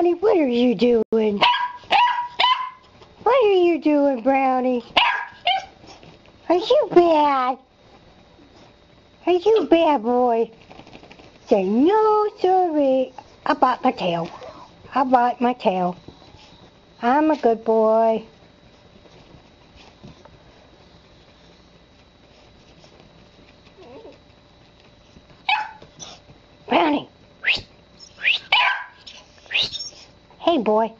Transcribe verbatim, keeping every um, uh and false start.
Brownie, what are you doing? What are you doing, Brownie? Are you bad? Are you bad boy? Say no, sorry. I bite my tail. I bite my tail. I'm a good boy. Brownie. Hey, boy.